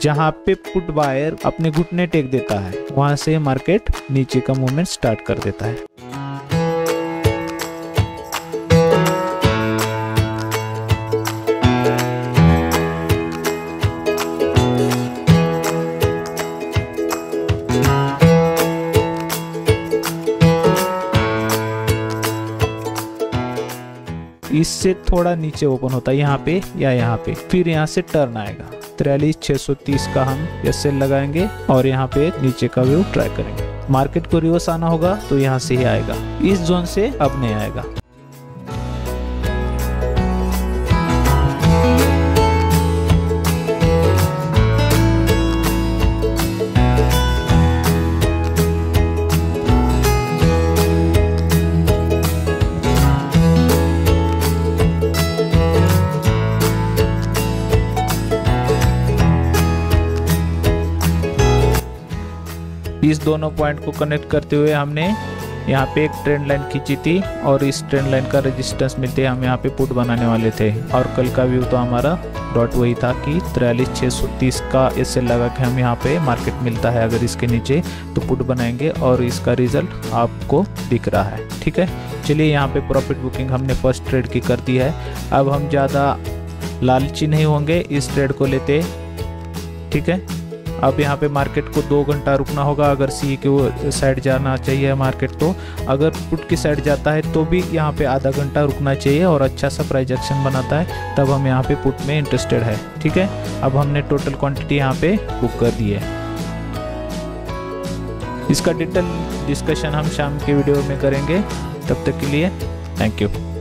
जहाँ पे put buyer अपने घुटने टेक देता है, वहां से मार्केट नीचे का मूवमेंट स्टार्ट कर देता है। इससे थोड़ा नीचे ओपन होता है यहाँ पे या यहाँ पे, फिर यहाँ से टर्न आएगा। 43,630 का हम यस सेल लगाएंगे और यहाँ पे नीचे का व्यू ट्राई करेंगे। मार्केट को रिवर्स आना होगा तो यहाँ से ही आएगा, इस जोन से अब नहीं आएगा। इस दोनों पॉइंट को कनेक्ट करते हुए हमने यहाँ पे एक ट्रेंड लाइन खींची थी और इस ट्रेंड लाइन का रेजिस्टेंस मिलते हम यहाँ पे पुट बनाने वाले थे। और कल का व्यू तो हमारा डॉट वही था कि 43,630 का इससे लगा के हम यहाँ पे मार्केट मिलता है। अगर इसके नीचे तो पुट बनाएंगे और इसका रिजल्ट आपको दिख रहा है, ठीक है। चलिए यहाँ पे प्रॉफिट बुकिंग हमने फर्स्ट ट्रेड की कर दी है। अब हम ज़्यादा लालची नहीं होंगे इस ट्रेड को लेते, ठीक है। अब यहाँ पे मार्केट को 2 घंटा रुकना होगा अगर सी के साइड जाना चाहिए मार्केट तो। अगर पुट की साइड जाता है तो भी यहाँ पे आधा घंटा रुकना चाहिए और अच्छा सा प्राइस एक्शन बनाता है तब हम यहाँ पे पुट में इंटरेस्टेड है, ठीक है। अब हमने टोटल क्वांटिटी यहाँ पे बुक कर दी है। इसका डिटेल डिस्कशन हम शाम के वीडियो में करेंगे। तब तक के लिए थैंक यू।